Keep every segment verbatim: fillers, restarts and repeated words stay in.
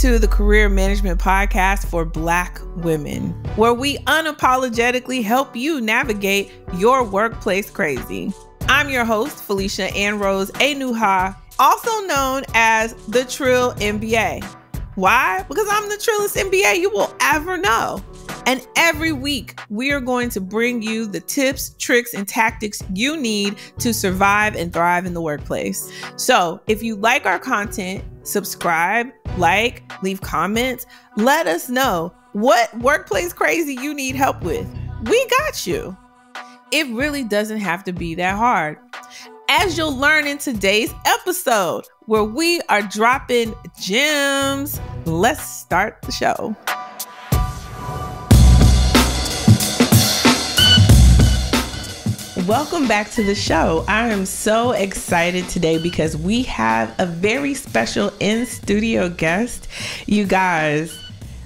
to the Career Management Podcast for Black Women, where we unapologetically help you navigate your workplace crazy. I'm your host, Felicia Ann Rose Anuha, also known as the Trill M B A. Why? Because I'm the trillest M B A you will ever know. And every week, we are going to bring you the tips, tricks, and tactics you need to survive and thrive in the workplace. So if you like our content, subscribe, like, leave comments. Let us know what workplace crazy you need help with. We got you. It really doesn't have to be that hard. As you'll learn in today's episode, where we are dropping gems. Let's start the show. Welcome back to the show. I am so excited today because we have a very special in-studio guest. You guys,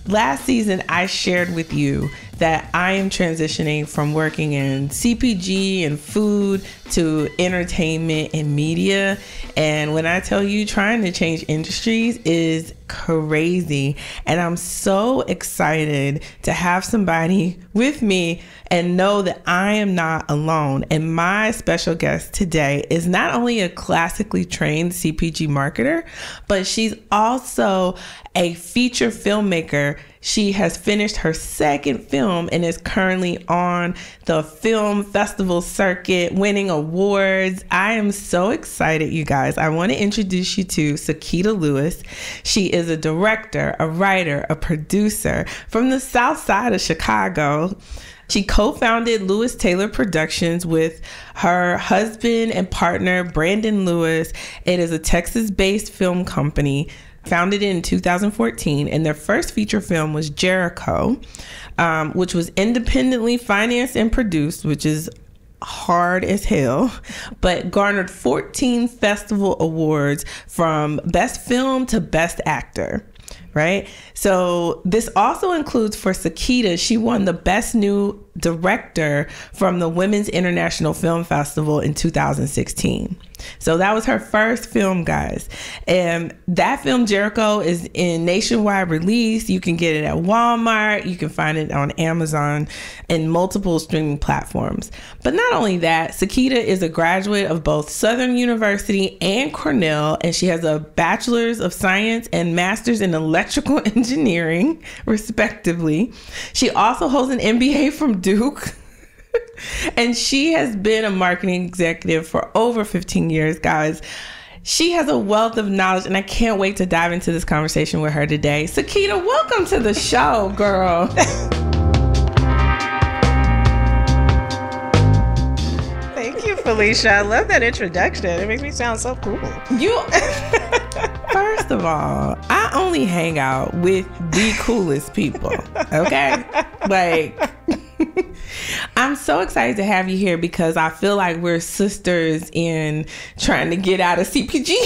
last season I shared with you that I am transitioning from working in C P G and food to entertainment and media. And when I tell you, trying to change industries is crazy. And I'm so excited to have somebody with me and know that I am not alone. And my special guest today is not only a classically trained C P G marketer, but she's also a feature filmmaker. She has finished her second film and is currently on the film festival circuit, winning awards. I am so excited, you guys. I want to introduce you to Seckeita Lewis. She is a director, a writer, a producer from the South Side of Chicago. She co-founded Lewis Taylor Productions with her husband and partner, Brandon Lewis. It is a Texas-based film company founded in two thousand fourteen, and their first feature film was Jericho, um, which was independently financed and produced, which is hard as hell, but garnered fourteen festival awards from Best Film to Best Actor. Right? So this also includes for Seckeita, she won the Best New Director from the Women's International Film Festival in two thousand sixteen. So that was her first film, guys. And that film, Jericho, is in nationwide release. You can get it at Walmart. You can find it on Amazon and multiple streaming platforms. But not only that, Seckeita is a graduate of both Southern University and Cornell, and she has a Bachelor's of Science and Master's in Electrical Engineering, respectively. She also holds an M B A from Duke. And she has been a marketing executive for over fifteen years, guys. She has a wealth of knowledge, and I can't wait to dive into this conversation with her today. Seckeita, welcome to the show, girl. Thank you, Felicia. I love that introduction. It makes me sound so cool. You. First of all, I only hang out with the coolest people, okay? Like... I'm so excited to have you here because I feel like we're sisters in trying to get out of C P G.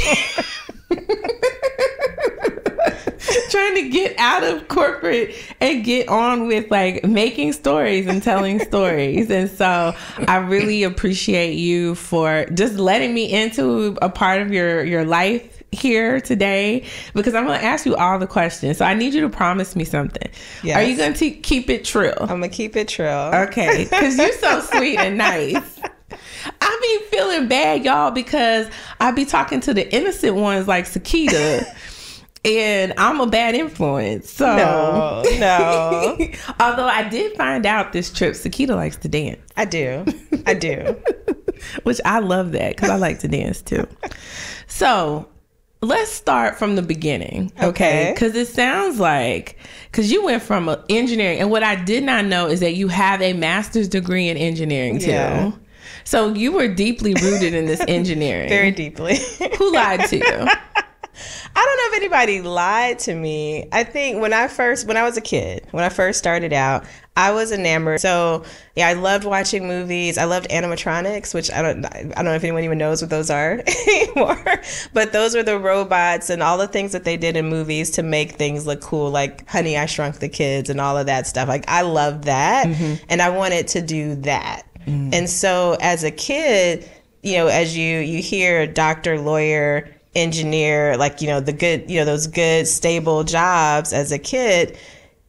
Trying to get out of corporate and get on with like making stories and telling stories. And so I really appreciate you for just letting me into a part of your, your life here today, because I'm going to ask you all the questions. So I need you to promise me something. Yes. Are you going to keep it trill? I'm going to keep it trill. Okay. Because you're so sweet and nice. I be feeling bad, y'all, because I be talking to the innocent ones like Seckeita. And I'm a bad influence. So no, no. Although I did find out this trip, Seckeita likes to dance. I do. I do. Which I love that because I like to dance too. So let's start from the beginning, okay? Because it sounds like, because you went from engineering, and what I did not know is that you have a master's degree in engineering, too. Yeah. So you were deeply rooted in this engineering. Very deeply. Who lied to you? I don't know if anybody lied to me. I think when I first, when I was a kid, when I first started out, I was enamored. So yeah, I loved watching movies. I loved animatronics, which I don't, I don't know if anyone even knows what those are anymore. But those were the robots and all the things that they did in movies to make things look cool, like Honey, I Shrunk the Kids and all of that stuff. Like I loved that, mm-hmm. and I wanted to do that. Mm-hmm. And so as a kid, you know, as you you hear doctor, lawyer, engineer, like, you know, the good, you know, those good, stable jobs as a kid,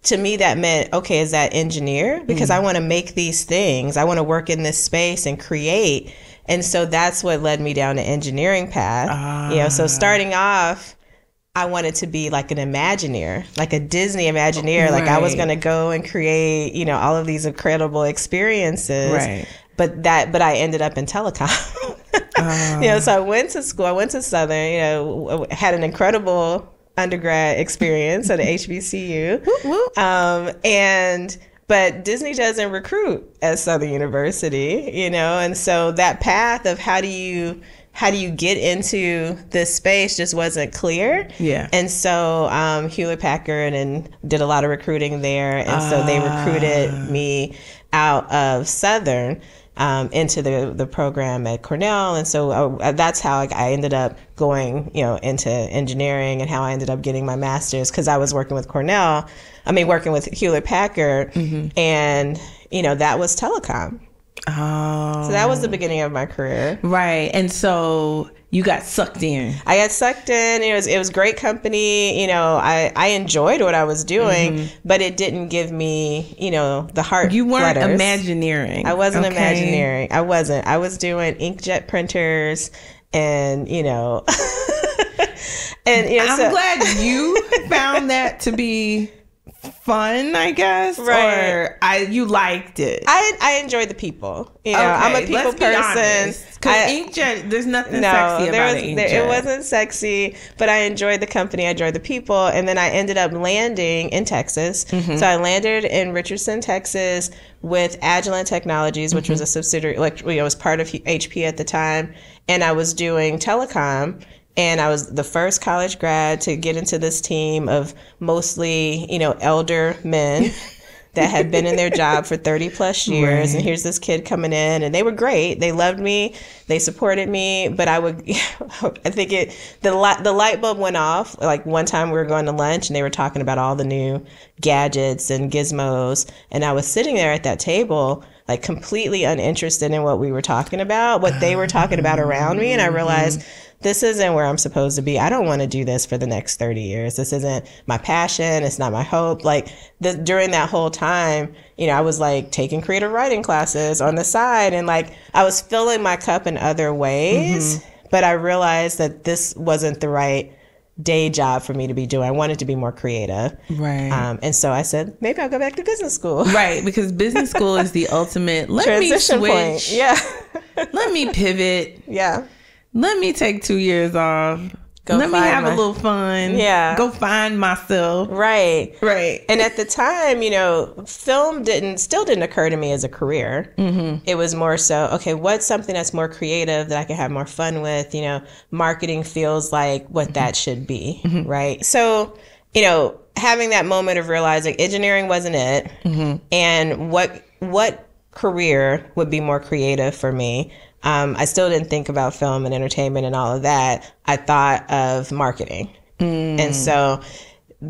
to me that meant, okay, is that engineer? Because mm. I want to make these things. I want to work in this space and create. And so that's what led me down the engineering path. Ah. You know, so starting off, I wanted to be like an Imagineer, like a Disney Imagineer. Right. Like I was going to go and create, you know, all of these incredible experiences. Right. But that, but I ended up in telecom. Uh. You know, so I went to school. I went to Southern. You know, had an incredible undergrad experience at H B C U. Whoop, whoop. Um, and but Disney doesn't recruit at Southern University. You know, and so that path of how do you how do you get into this space just wasn't clear. Yeah. And so um, Hewlett-Packard and did a lot of recruiting there, and uh. so they recruited me out of Southern. Um, into the the program at Cornell, and so uh, that's how I, I ended up going, you know, into engineering, and how I ended up getting my master's, because I was working with Cornell, I mean, working with Hewlett-Packard, mm-hmm. and you know, that was telecom. Oh, so that was the beginning of my career, right? And so you got sucked in. I got sucked in. It was it was great company. You know, I, I enjoyed what I was doing, mm-hmm. but it didn't give me, you know, the heart. You weren't letters. Imagineering. I wasn't okay. Imagineering. I wasn't. I was doing inkjet printers and, you know. and you know, I'm so glad you found that to be fun, I guess. Right. Or I you liked it. I I enjoyed the people. You know, okay, I'm a people let's be person. Because inkjet, there's nothing no, sexy there about was, inkjet. There, it wasn't sexy, but I enjoyed the company. I enjoyed the people. And then I ended up landing in Texas. Mm-hmm. So I landed in Richardson, Texas with Agilent Technologies, which mm-hmm. was a subsidiary, like, you know, was part of H P at the time. And I was doing telecom. And I was the first college grad to get into this team of mostly, you know, elder men that had been in their job for thirty plus years. Right. And here's this kid coming in, and they were great. They loved me. They supported me. But I would, I think it, the light, the light bulb went off. Like one time we were going to lunch and they were talking about all the new gadgets and gizmos. And I was sitting there at that table, like completely uninterested in what we were talking about, what they were talking about around me. And I realized, this isn't where I'm supposed to be. I don't want to do this for the next thirty years. This isn't my passion. It's not my hope. Like the, during that whole time, you know, I was like taking creative writing classes on the side, and like I was filling my cup in other ways, mm-hmm. but I realized that this wasn't the right day job for me to be doing. I wanted to be more creative. Right. Um, and so I said, maybe I'll go back to business school. Right. Because business school is the ultimate, let transition me switch. Point. Yeah. Let me pivot. Yeah. Let me take two years off. Go Let me have my, a little fun. Yeah. Go find myself. Right. Right. And at the time, you know, film didn't, still didn't occur to me as a career. Mm-hmm. It was more so, okay, what's something that's more creative that I can have more fun with? You know, marketing feels like what mm-hmm. that should be. Mm-hmm. Right. So, you know, having that moment of realizing engineering wasn't it. Mm-hmm. And what, what career would be more creative for me? Um, I still didn't think about film and entertainment and all of that. I thought of marketing. Mm. And so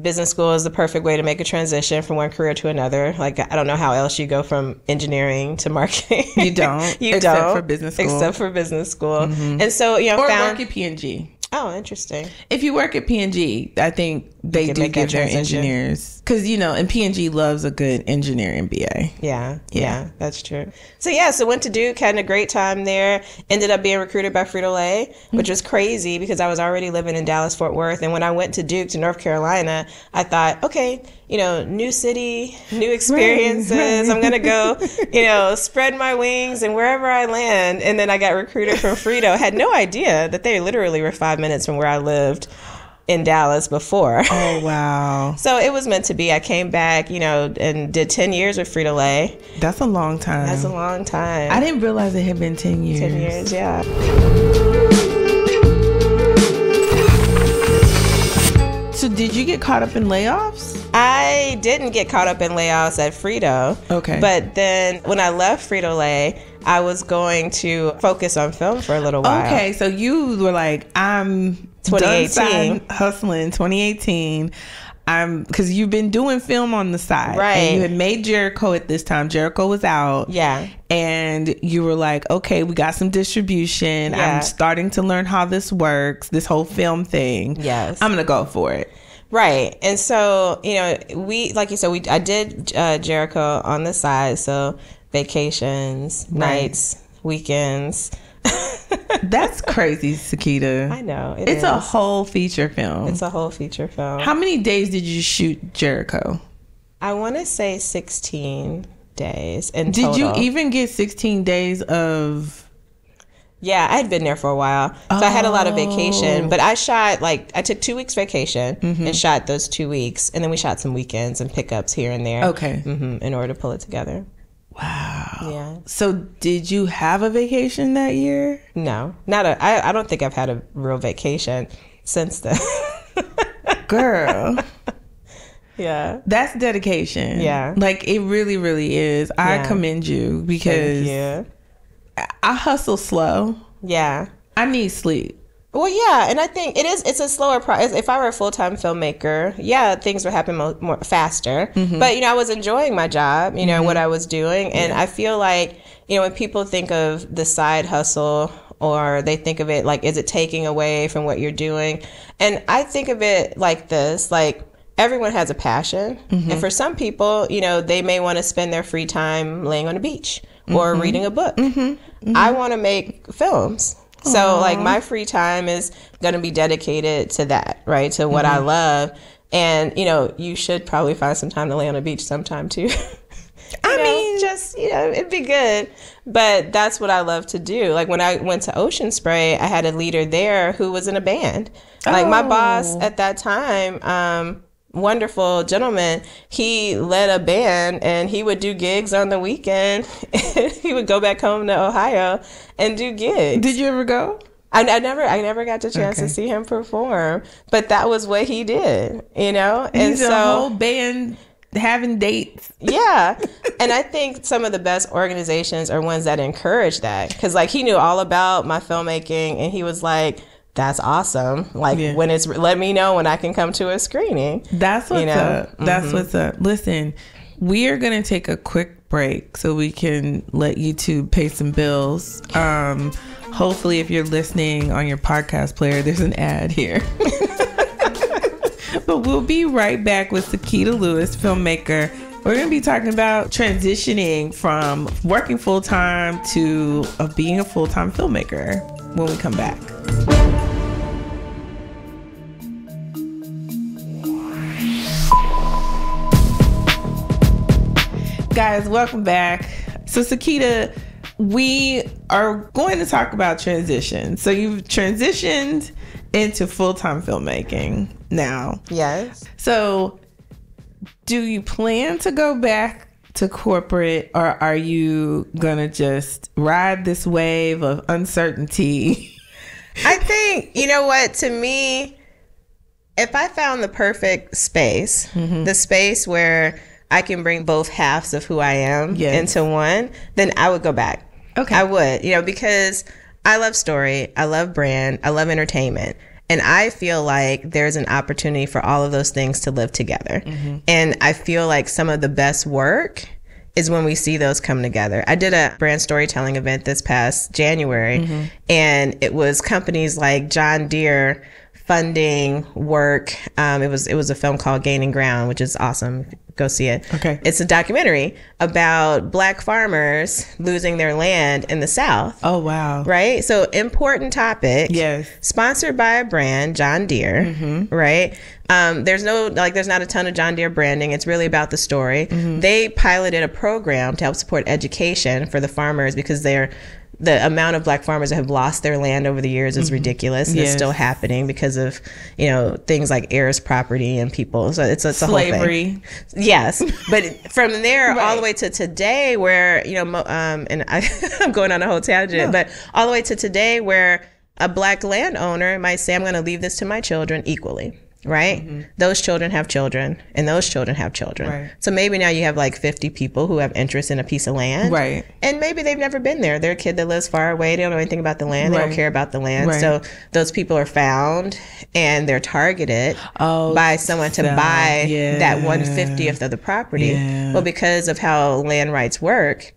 business school is the perfect way to make a transition from one career to another. Like, I don't know how else you go from engineering to marketing. You don't. you except don't. for business school. Except for business school. Mm-hmm. And so, you know, or found, work at P and G. Oh, interesting. If you work at P and G, I think they do give their engineers. Because, you know, and P and G loves a good engineer M B A. Yeah, yeah, yeah, that's true. So, yeah, so went to Duke, had a great time there. Ended up being recruited by Frito-Lay, mm-hmm. which was crazy because I was already living in Dallas-Fort Worth. And when I went to Duke, to North Carolina, I thought, okay, you know, new city, new experiences. Right, right. I'm going to go, you know, spread my wings and wherever I land. And then I got recruited from Frito. Had no idea that they literally were five minutes from where I lived in Dallas before. Oh, wow. So it was meant to be. I came back, you know, and did ten years with Frito-Lay. That's a long time. That's a long time. I didn't realize it had been ten years. ten years, yeah. So did you get caught up in layoffs? I didn't get caught up in layoffs at Frito. Okay. But then when I left Frito-Lay, I was going to focus on film for a little while. Okay, so you were like, I'm twenty eighteen done hustling twenty eighteen. I'm, because you've been doing film on the side, right? And you had made Jericho at this time. Jericho was out, yeah. And you were like, okay, we got some distribution. Yeah. I'm starting to learn how this works, this whole film thing. Yes, I'm gonna go for it. Right. And so, you know, we, like you said, we I did uh, Jericho on the side, so vacations, right. nights, weekends. That's crazy, Seckeita. I know. It it's is. a whole feature film. It's a whole feature film. How many days did you shoot Jericho? I want to say sixteen days in total. Did you even get sixteen days of... Yeah, I had been there for a while, so oh. I had a lot of vacation. But I shot, like, I took two weeks vacation mm-hmm. and shot those two weeks. And then we shot some weekends and pickups here and there. Okay. Mm-hmm, in order to pull it together. Wow. Yeah. So did you have a vacation that year? No, not a, I, I don't think I've had a real vacation since then. Girl. Yeah. That's dedication. Yeah. Like, it really, really is. I yeah. commend you because... Thank you. I hustle slow. Yeah. I need sleep. Well, yeah, and I think it is, it's a slower process. If I were a full-time filmmaker, yeah, things would happen mo more faster. Mm-hmm. But, you know, I was enjoying my job, you know, mm-hmm. what I was doing. And yeah. I feel like, you know, when people think of the side hustle, or they think of it like, is it taking away from what you're doing? And I think of it like this, like, everyone has a passion. Mm-hmm. And for some people, you know, they may want to spend their free time laying on a beach. Or mm-hmm. reading a book. Mm-hmm. Mm-hmm. I want to make films. Aww. So, like, my free time is going to be dedicated to that, right? To what mm-hmm. I love. And, you know, you should probably find some time to lay on a beach sometime, too. I know, mean, just, you know, it'd be good. But that's what I love to do. Like, when I went to Ocean Spray, I had a leader there who was in a band. Oh. Like, my boss at that time... Um, wonderful gentleman, he led a band, and he would do gigs on the weekend. He would go back home to Ohio and do gigs. Did you ever go? I, I never I never got the chance okay. to see him perform, but that was what he did, you know? And He's so a whole band having dates. Yeah. And I think some of the best organizations are ones that encourage that, because, like, he knew all about my filmmaking, and he was like, that's awesome. Like, yeah. when it's, let me know when I can come to a screening. That's what's you know? up. That's mm-hmm. what's up. Listen, we are going to take a quick break so we can let you two pay some bills. Um, hopefully, if you're listening on your podcast player, there's an ad here. But we'll be right back with Seckeita Lewis, filmmaker. We're going to be talking about transitioning from working full time to uh, being a full time filmmaker when we come back. Guys, welcome back. So, Seckeita, we are going to talk about transition. So you've transitioned into full-time filmmaking now. Yes. So do you plan to go back to corporate, or are you gonna just ride this wave of uncertainty? I think, you know what, to me, if I found the perfect space, mm-hmm. the space where I can bring both halves of who I am yes. into one, then I would go back. Okay. I would, you know, because I love story, I love brand, I love entertainment. And I feel like there's an opportunity for all of those things to live together. Mm-hmm. And I feel like some of the best work is when we see those come together. I did a brand storytelling event this past January, mm-hmm. and it was companies like John Deere funding work. Um, it was it was a film called Gaining Ground, which is awesome. Go see it. Okay. It's a documentary about Black farmers losing their land in the South. Oh, wow. Right? So, important topic. Yes. Sponsored by a brand, John Deere, mm-hmm. right? Um, there's no, like, there's not a ton of John Deere branding. It's really about the story. Mm-hmm. They piloted a program to help support education for the farmers, because they're the amount of Black farmers that have lost their land over the years is mm-hmm. ridiculous. And yes. It's still happening because of, you know, things like heirs property and people. So it's, it's a slavery. Whole thing. Yes. But from there right. all the way to today where, you know, um, and I, I'm going on a whole tangent, no. but all the way to today where a Black landowner might say, I'm going to leave this to my children equally. right? Mm-hmm. Those children have children, and those children have children. Right. So maybe now you have like fifty people who have interest in a piece of land. Right. And maybe they've never been there. They're a kid that lives far away. They don't know anything about the land. Right. They don't care about the land. Right. So those people are found, and they're targeted oh, by someone to so, buy yeah. that one fiftieth of the property. Yeah. Well, because of how land rights work,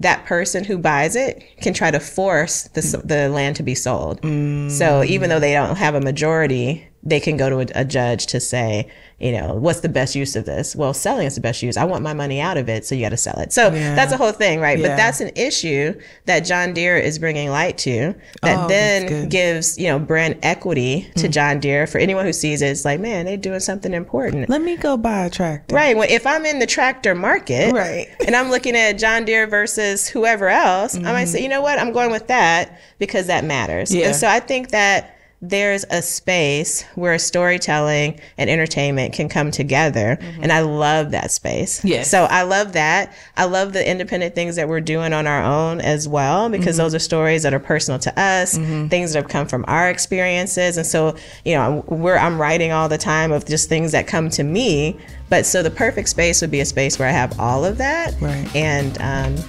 that person who buys it can try to force the, the land to be sold. Mm. So even though they don't have a majority, they can go to a, a judge to say, you know, what's the best use of this? Well, selling is the best use. I want my money out of it, so you got to sell it. So yeah. that's a whole thing, right? Yeah. But that's an issue that John Deere is bringing light to that oh, then gives, you know, brand equity to mm. John Deere. For anyone who sees it, it's like, man, they're doing something important. Let me go buy a tractor. Right. Well, if I'm in the tractor market right. and I'm looking at John Deere versus whoever else, mm-hmm. I might say, you know what? I'm going with that because that matters. Yeah. And so I think that there's a space where storytelling and entertainment can come together. Mm-hmm. And I love that space. Yes. So I love that. I love the independent things that we're doing on our own as well, because mm-hmm. those are stories that are personal to us, mm-hmm. things that have come from our experiences. And so, you know, we're, I'm writing all the time of just things that come to me. But so the perfect space would be a space where I have all of that right. and, um,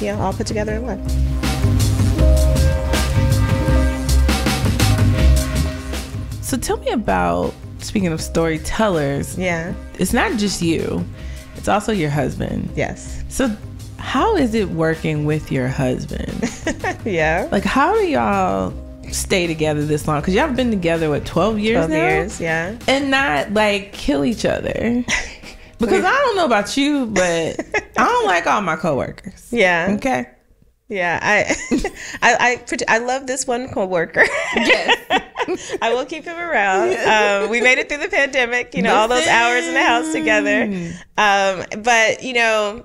you know, all put together in one. So tell me about, speaking of storytellers, yeah, it's not just you, it's also your husband. Yes. So how is it working with your husband? Yeah. Like, how do y'all stay together this long? Because y'all have been together, what, twelve years now? twelve years, yeah. And not, like, kill each other. Because I don't know about you, but I don't like all my coworkers. Yeah. Okay. Yeah, I, I, I, I love this one coworker. Yes, I will keep him around. Um, we made it through the pandemic, you know, all those hours in the house together. Um, but you know,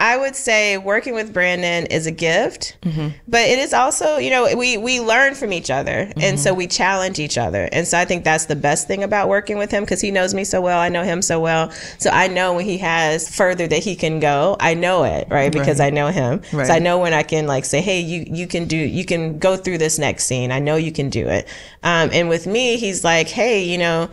I would say working with Brandon is a gift, mm-hmm. but it is also, you know, we we learn from each other, mm-hmm. and so we challenge each other, and so I think that's the best thing about working with him, because he knows me so well, I know him so well, so I know when he has further that he can go. I know it, right? Because right. I know him, right. so I know when I can like say, hey, you you can do, you can go through this next scene. I know you can do it, um, and with me, he's like, hey, you know.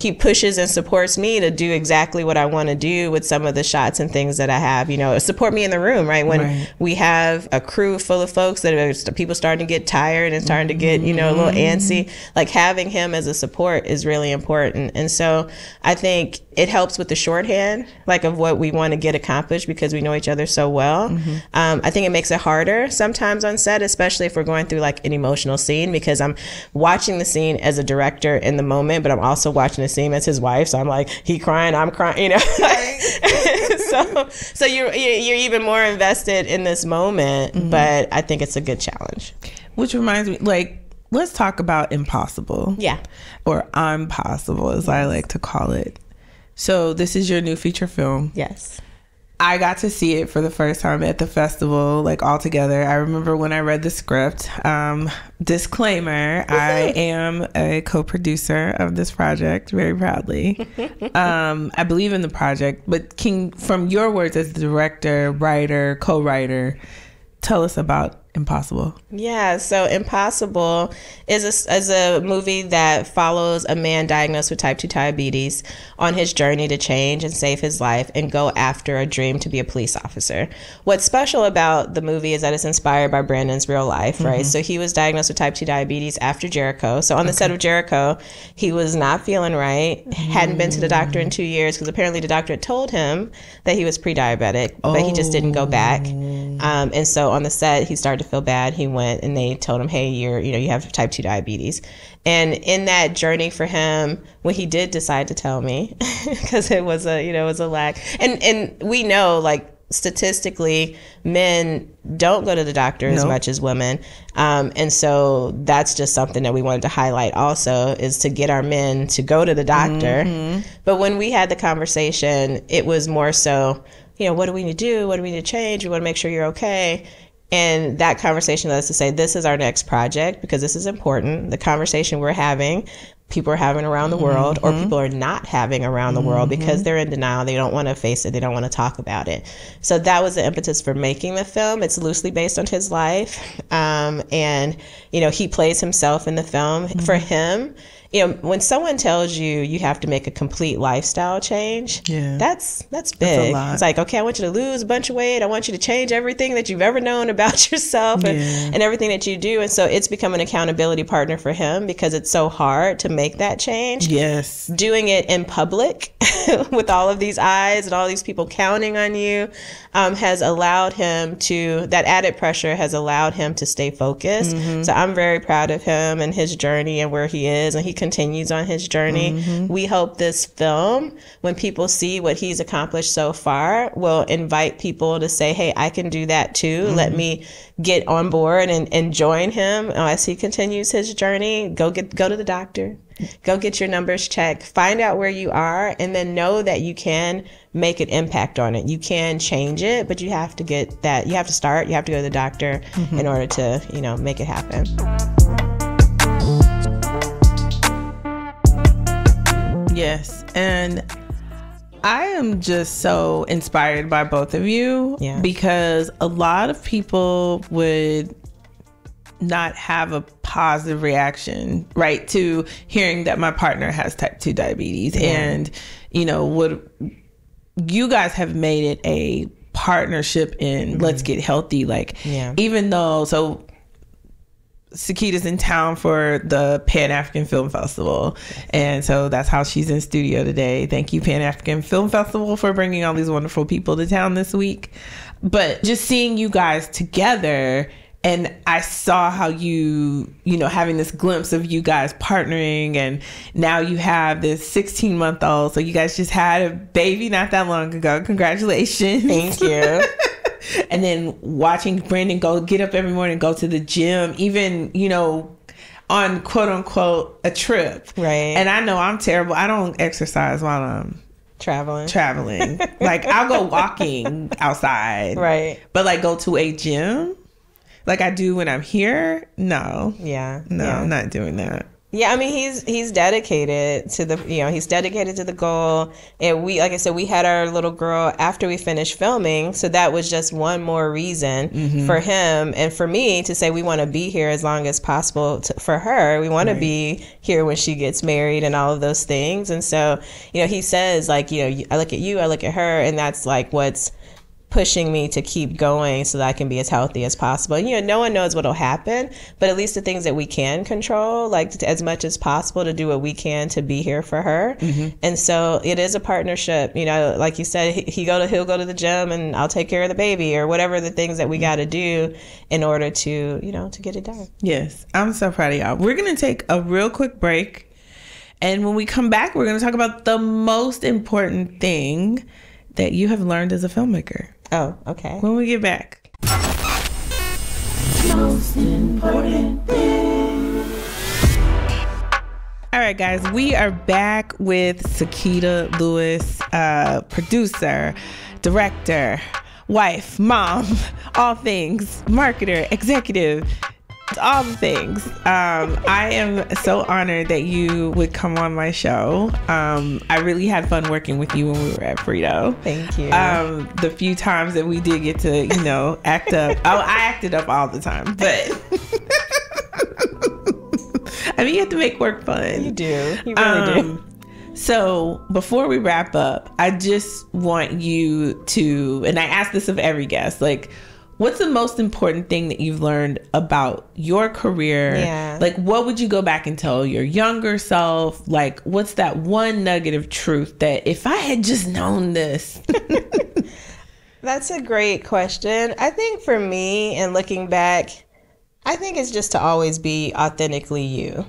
He pushes and supports me to do exactly what I want to do with some of the shots and things that I have, you know, support me in the room, right? When right. we have a crew full of folks that are people starting to get tired and starting to get, you know, a little antsy, like having him as a support is really important. And so I think it helps with the shorthand, like of what we want to get accomplished because we know each other so well. Mm-hmm. Um, I think it makes it harder sometimes on set, especially if we're going through like an emotional scene, because I'm watching the scene as a director in the moment, but I'm also watching the same as his wife, so I'm like, he crying, I'm crying, you know. so so you're you're even more invested in this moment, mm-hmm. but I think it's a good challenge. Which reminds me, like, let's talk about Impossible. Yeah. Or Impossible, as yes. I like to call it. So this is your new feature film. Yes. I got to see it for the first time at the festival, like all together. I remember when I read the script. Um, disclaimer, mm-hmm. I am a co-producer of this project, very proudly. um, I believe in the project, but King, from your words as the director, writer, co-writer, tell us about Impossible. Yeah, so Impossible is a, is a movie that follows a man diagnosed with type two diabetes on his journey to change and save his life and go after a dream to be a police officer. What's special about the movie is that it's inspired by Brandon's real life, mm-hmm. right? So he was diagnosed with type two diabetes after Jericho. So on the okay. set of Jericho, he was not feeling right, mm-hmm. hadn't been to the doctor in two years because apparently the doctor had told him that he was pre-diabetic, oh. but he just didn't go back. Um, and so on the set, he started to feel bad. He went and they told him, hey, you're, you know, you have type two diabetes. And in that journey for him, when he did decide to tell me, because it was a, you know, it was a lack. And, and we know, like, statistically, men don't go to the doctor nope. as much as women. Um, and so that's just something that we wanted to highlight also, is to get our men to go to the doctor. Mm-hmm. But when we had the conversation, it was more so, you know, what do we need to do? What do we need to change? We want to make sure you're okay. And that conversation led us to say, this is our next project because this is important. The conversation we're having, people are having around the world, mm-hmm. or people are not having around the mm-hmm. world because they're in denial. They don't want to face it. They don't want to talk about it. So that was the impetus for making the film. It's loosely based on his life. Um, and, you know, he plays himself in the film. Mm-hmm. For him, you know, when someone tells you you have to make a complete lifestyle change, yeah. that's that's big. That's a lot. It's like, okay, I want you to lose a bunch of weight. I want you to change everything that you've ever known about yourself and, yeah. and everything that you do. And so it's become an accountability partner for him because it's so hard to make that change. Yes. Doing it in public with all of these eyes and all these people counting on you um, has allowed him to, that added pressure has allowed him to stay focused. Mm-hmm. So I'm very proud of him and his journey and where he is, and he continues on his journey. Mm-hmm. We hope this film, when people see what he's accomplished so far, will invite people to say, hey, I can do that too. Mm-hmm. Let me get on board and, and join him as he continues his journey. Go get go to the doctor. Go get your numbers checked. Find out where you are, and then know that you can make an impact on it. You can change it, but you have to get that. You have to start. You have to go to the doctor mm-hmm. in order to, you know, make it happen. Yes, and I am just so inspired by both of you yeah. because a lot of people would not have a positive reaction, right, to hearing that my partner has type two diabetes. Yeah. And, you know, would you guys have made it a partnership in mm-hmm. let's get healthy. Like, yeah. even though, so Seckeita's in town for the Pan-African Film Festival. And so that's how she's in studio today. Thank you, Pan-African Film Festival, for bringing all these wonderful people to town this week. But just seeing you guys together, and I saw how you, you know, having this glimpse of you guys partnering, and now you have this sixteen month old. So you guys just had a baby not that long ago. Congratulations. Thank you. And then watching Brandon go get up every morning, go to the gym, even, you know, on quote unquote a trip. Right. And I know I'm terrible. I don't exercise while I'm traveling. Traveling. Like, I'll go walking outside. Right. But like, go to a gym like I do when I'm here. No. Yeah. No, yeah. I'm not doing that. Yeah, I mean, he's he's dedicated to the, you know, he's dedicated to the goal. And we, like I said, we had our little girl after we finished filming. So that was just one more reason mm-hmm. for him and for me to say we want to be here as long as possible to, for her. We want right. to be here when she gets married and all of those things. And so, you know, he says, like, you know, I look at you, I look at her, and that's like what's pushing me to keep going so that I can be as healthy as possible. And, you know, no one knows what'll happen, but at least the things that we can control, like to, as much as possible, to do what we can to be here for her. Mm-hmm. And so it is a partnership. You know, like you said, he, he go to he'll go to the gym, and I'll take care of the baby, or whatever the things that we got to do in order to, you know, to get it done. Yes, I'm so proud of y'all. We're gonna take a real quick break, and when we come back, we're gonna talk about the most important thing that you have learned as a filmmaker. Oh, okay. When we get back. Most important thing. All right, guys, we are back with Seckeita Lewis, uh, producer, director, wife, mom, all things, marketer, executive, all the things. Um, I am so honored that you would come on my show. Um, I really had fun working with you when we were at Frito. Thank you. Um, the few times that we did get to, you know, act up. Oh, I acted up all the time, but I mean, you have to make work fun. You do. You really um, do. So before we wrap up, I just want you to, and I ask this of every guest, like, what's the most important thing that you've learned about your career? Yeah. Like, what would you go back and tell your younger self? Like, what's that one nugget of truth that if I had just known this? That's a great question. I think for me, and looking back, I think it's just to always be authentically you.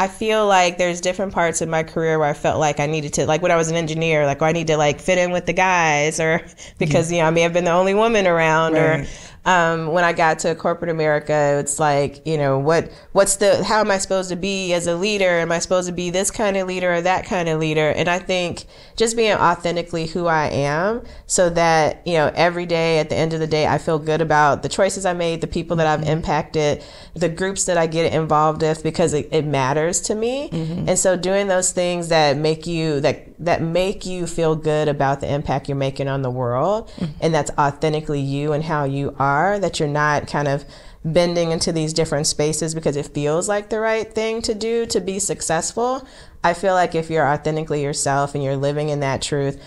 I feel like there's different parts of my career where I felt like I needed to, like when I was an engineer, like, well, I need to like fit in with the guys, or because, yeah. you know, I may have been the only woman around, right. or um, when I got to corporate America, it's like, you know, what, what's the, how am I supposed to be as a leader? Am I supposed to be this kind of leader or that kind of leader? And I think just being authentically who I am, so that, you know, every day at the end of the day, I feel good about the choices I made, the people that I've mm-hmm. impacted, the groups that I get involved with, because it, it matters to me. Mm-hmm. And so doing those things that make you that that make you feel good about the impact you're making on the world, mm-hmm. and that's authentically you and how you are, that you're not kind of bending into these different spaces because it feels like the right thing to do to be successful. I feel like if you're authentically yourself and you're living in that truth,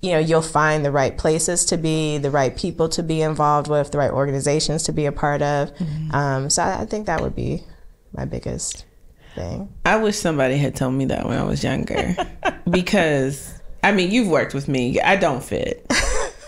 you know, you'll find the right places to be, the right people to be involved with, the right organizations to be a part of. Mm-hmm. Um, so I, I think that would be my biggest thing. I wish somebody had told me that when I was younger, because I mean, you've worked with me. I don't fit.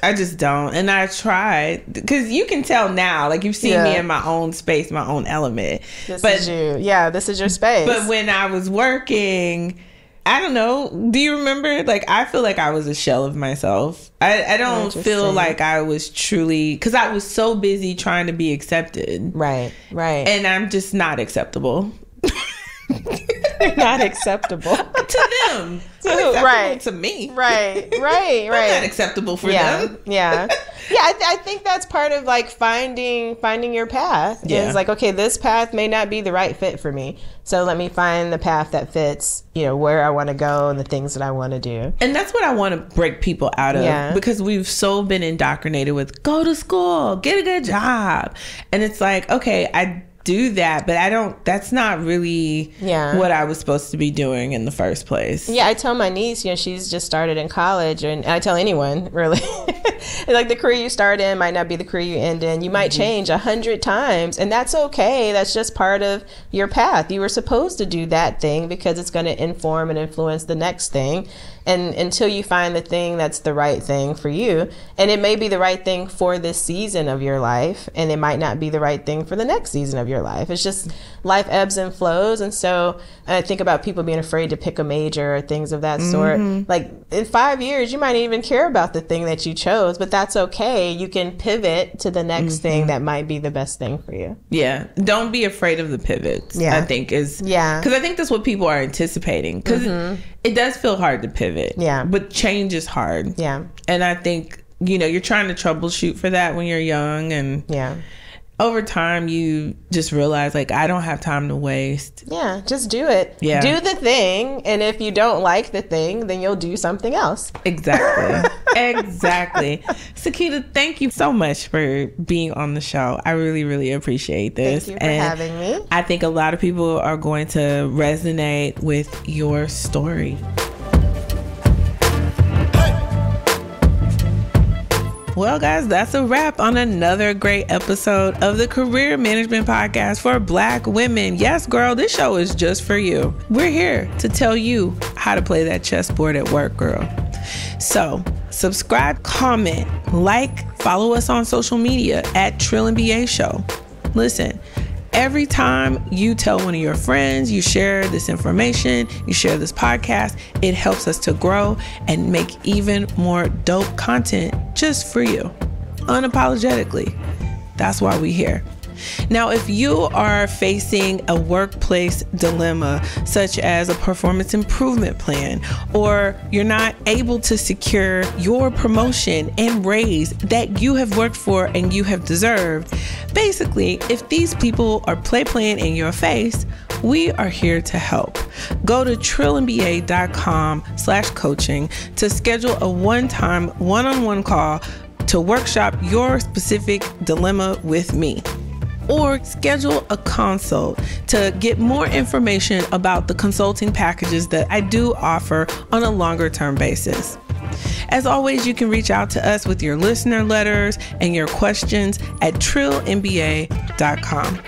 I just don't. And I tried, because you can tell now, like you've seen yeah. me in my own space, my own element. This but, is you. Yeah, this is your space. But when I was working, I don't know. Do you remember? Like, I feel like I was a shell of myself. I, I don't feel like I was truly, because I was so busy trying to be accepted. Right, right. And I'm just not acceptable. Not acceptable to them. So, acceptable right to me. Right, right, right. Not acceptable for yeah, them. Yeah, yeah. I, th I think that's part of like finding finding your path. Yeah. It's like, okay, this path may not be the right fit for me, so let me find the path that fits. You know, where I want to go and the things that I want to do. And that's what I want to break people out of, yeah. because we've so been indoctrinated with go to school, get a good job, and it's like, okay, I. do that, but I don't, that's not really yeah. what I was supposed to be doing in the first place. Yeah, I tell my niece, you know, she's just started in college, and I tell anyone really, like the career you start in might not be the career you end in. You might mm-hmm. change a hundred times, and that's okay. That's just part of your path. You were supposed to do that thing because it's going to inform and influence the next thing. And until you find the thing that's the right thing for you, and it may be the right thing for this season of your life, and it might not be the right thing for the next season of your life. It's just life ebbs and flows. And so I think about people being afraid to pick a major or things of that mm-hmm. sort. Like in five years, you might not even care about the thing that you chose, but that's okay. You can pivot to the next mm-hmm. thing that might be the best thing for you. Yeah. Don't be afraid of the pivots, yeah. I think is, yeah. because I think that's what people are anticipating, because mm-hmm. it, it does feel hard to pivot. It. Yeah. But change is hard. Yeah. And I think, you know, you're trying to troubleshoot for that when you're young, and yeah. over time you just realize, like, I don't have time to waste. Yeah, just do it. Yeah. Do the thing, and if you don't like the thing, then you'll do something else. Exactly. Exactly. Seckeita, thank you so much for being on the show. I really, really appreciate this. Thank you for and having me. I think a lot of people are going to resonate with your story. Well, guys, that's a wrap on another great episode of the Career Management Podcast for Black women. Yes, girl, this show is just for you. We're here to tell you how to play that chessboard at work, girl. So subscribe, comment, like, follow us on social media at Trill M B A Show. Listen, every time you tell one of your friends, you share this information, you share this podcast, it helps us to grow and make even more dope content just for you, unapologetically. That's why we're here. Now, if you are facing a workplace dilemma, such as a performance improvement plan, or you're not able to secure your promotion and raise that you have worked for and you have deserved, basically, if these people are play playing in your face, we are here to help. Go to Trill M B A dot com slash coaching to schedule a one-time one-on-one call to workshop your specific dilemma with me, or schedule a consult to get more information about the consulting packages that I do offer on a longer term basis. As always, you can reach out to us with your listener letters and your questions at Trill M B A dot com.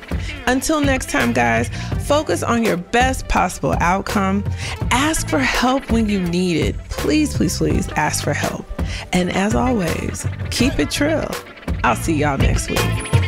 Until next time, guys, focus on your best possible outcome. Ask for help when you need it. Please, please, please ask for help. And as always, keep it Trill. I'll see y'all next week.